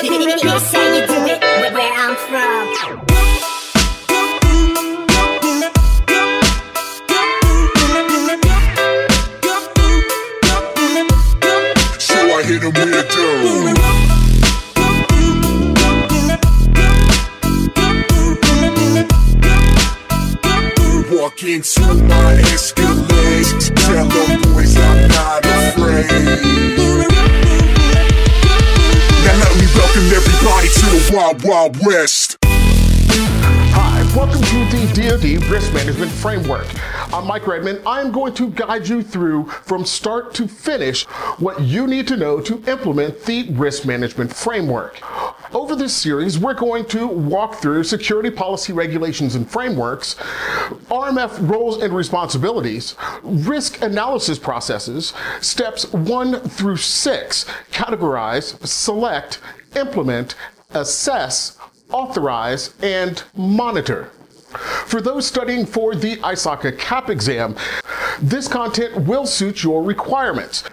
This how you do it, where I'm from. So I hit him with a dough. Walk into my Escalade, tell them boys I'm not afraid. Let me welcome everybody to the Wild Wild West. Hi, welcome to the DoD Risk Management Framework. I'm Mike Redman. I'm going to guide you through from start to finish what you need to know to implement the Risk Management Framework. Over this series, we're going to walk through security policy regulations and frameworks, RMF roles and responsibilities, risk analysis processes, steps 1 through 6, categorize, select, implement, assess, authorize, and monitor. For those studying for the ISACA CAP exam, this content will suit your requirements.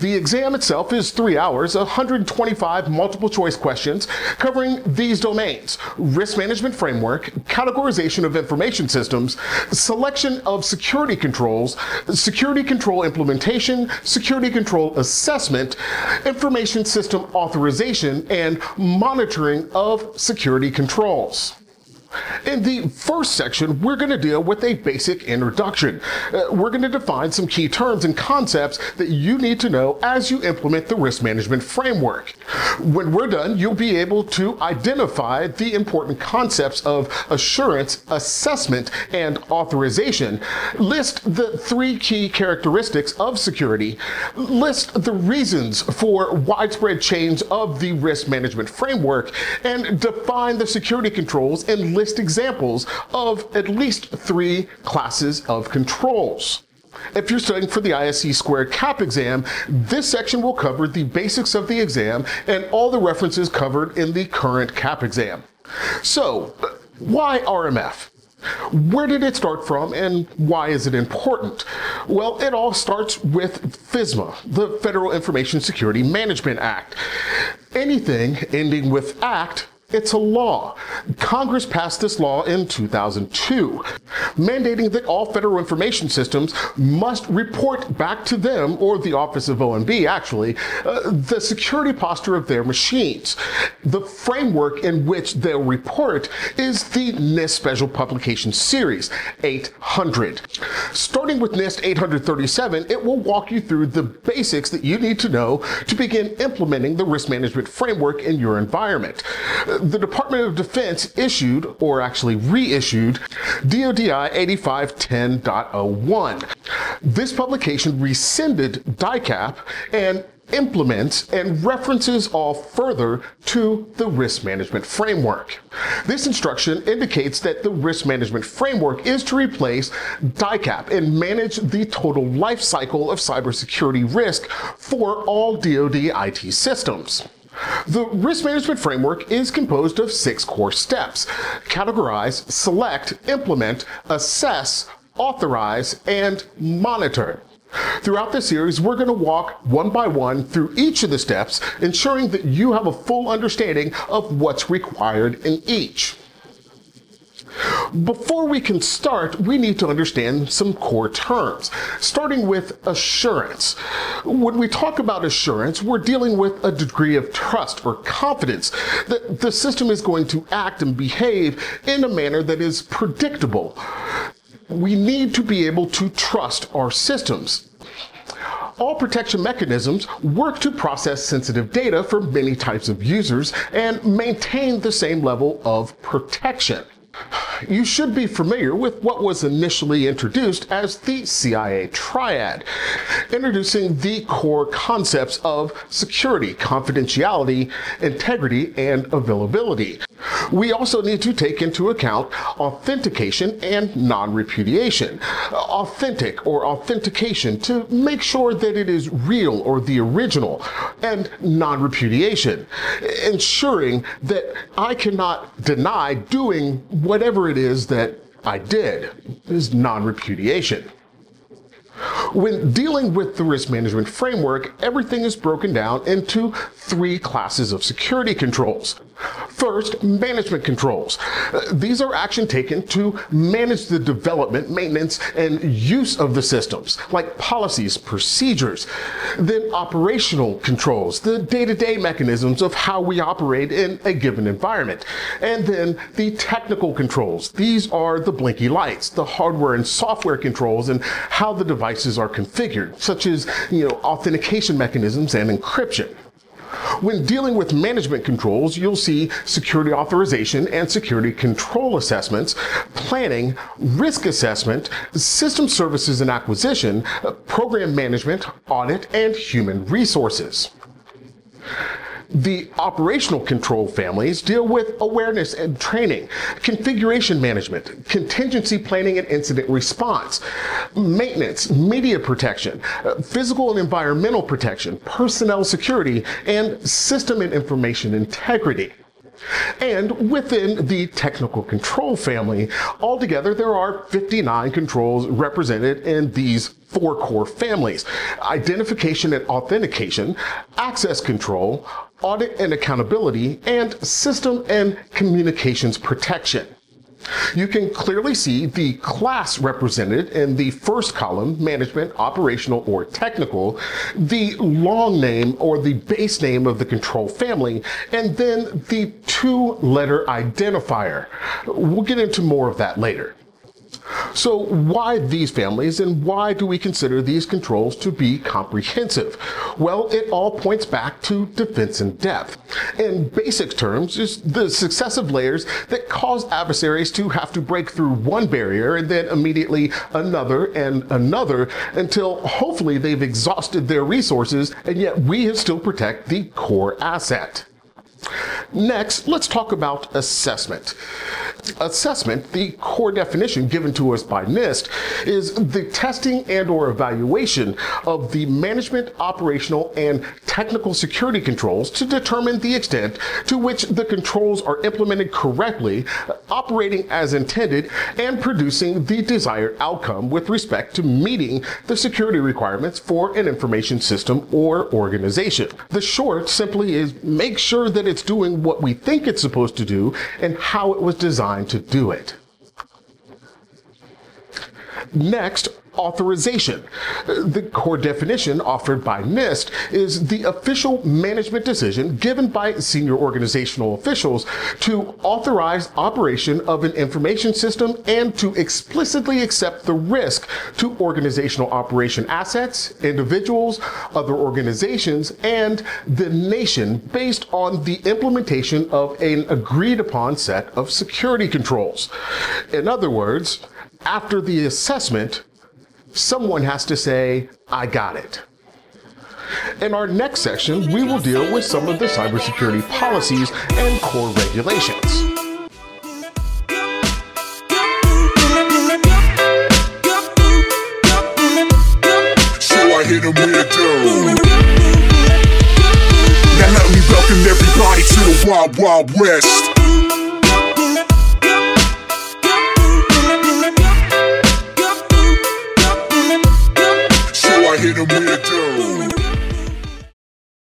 The exam itself is 3 hours, 125 multiple choice questions covering these domains: risk management framework, categorization of information systems, selection of security controls, security control implementation, security control assessment, information system authorization, and monitoring of security controls. In the first section, we're going to deal with a basic introduction. We're going to define some key terms and concepts that you need to know as you implement the risk management framework. When we're done, you'll be able to identify the important concepts of assurance, assessment, and authorization, list the 3 key characteristics of security, list the reasons for widespread change of the risk management framework, and define the security controls and list examples of at least 3 classes of controls. If you're studying for the ISC2 CAP exam, this section will cover the basics of the exam and all the references covered in the current CAP exam. So, why RMF? Where did it start from and why is it important? Well, it all starts with FISMA, the Federal Information Security Management Act. Anything ending with act, it's a law. Congress passed this law in 2002, mandating that all federal information systems must report back to them, or the Office of OMB actually, the security posture of their machines. The framework in which they'll report is the NIST Special Publication Series 800. Starting with NIST 837, it will walk you through the basics that you need to know to begin implementing the risk management framework in your environment. The Department of Defense issued, or actually reissued, DODI 8510.01. This publication rescinded DIACAP and implements and references all further to the risk management framework. This instruction indicates that the risk management framework is to replace DIACAP and manage the total life cycle of cybersecurity risk for all DoD IT systems. The risk management framework is composed of 6 core steps: categorize, select, implement, assess, authorize, and monitor. Throughout this series, we're going to walk one by one through each of the steps, ensuring that you have a full understanding of what's required in each. Before we can start, we need to understand some core terms, starting with assurance. When we talk about assurance, we're dealing with a degree of trust or confidence that the system is going to act and behave in a manner that is predictable. We need to be able to trust our systems. All protection mechanisms work to process sensitive data for many types of users and maintain the same level of protection. You should be familiar with what was initially introduced as the CIA triad, introducing the core concepts of security, confidentiality, integrity, and availability. We also need to take into account authentication and non-repudiation, authentic or authentication to make sure that it is real or the original, and non-repudiation, ensuring that I cannot deny doing whatever it is that I did. Is non-repudiation. When dealing with the risk management framework, everything is broken down into three classes of security controls. First, management controls. These are action taken to manage the development, maintenance, and use of the systems, like policies, procedures. Then operational controls, the day-to-day mechanisms of how we operate in a given environment. And then the technical controls. These are the blinky lights, the hardware and software controls, and how the devices are configured, such as, authentication mechanisms and encryption. When dealing with management controls, you'll see security authorization and security control assessments, planning, risk assessment, system services and acquisition, program management, audit, and human resources. The operational control families deal with awareness and training, configuration management, contingency planning and incident response, maintenance, media protection, physical and environmental protection, personnel security, and system and information integrity. And within the technical control family, altogether there are 59 controls represented in these four core families: identification and authentication, access control, audit and accountability, and system and communications protection. You can clearly see the class represented in the first column, management, operational, or technical, the long name or the base name of the control family, and then the two-letter identifier. We'll get into more of that later. So why these families, and why do we consider these controls to be comprehensive? Well, it all points back to defense in depth. In basic terms, it's the successive layers that cause adversaries to have to break through one barrier and then immediately another and another until hopefully they've exhausted their resources, and yet we have still protect the core asset. Next, let's talk about assessment. Assessment, the core definition given to us by NIST, is the testing and or evaluation of the management, operational, and technical security controls to determine the extent to which the controls are implemented correctly, operating as intended, and producing the desired outcome with respect to meeting the security requirements for an information system or organization. The short simply is make sure that it's doing what we think it's supposed to do and how it was designed to do it. Next, authorization. The core definition offered by NIST is the official management decision given by senior organizational officials to authorize operation of an information system and to explicitly accept the risk to organizational operation assets, individuals, other organizations, and the nation based on the implementation of an agreed upon set of security controls. In other words, after the assessment, someone has to say, I got it. In our next section, we will deal with some of the cybersecurity policies and core regulations. So I hit him with a dude. Now let me welcome everybody to the Wild Wild West.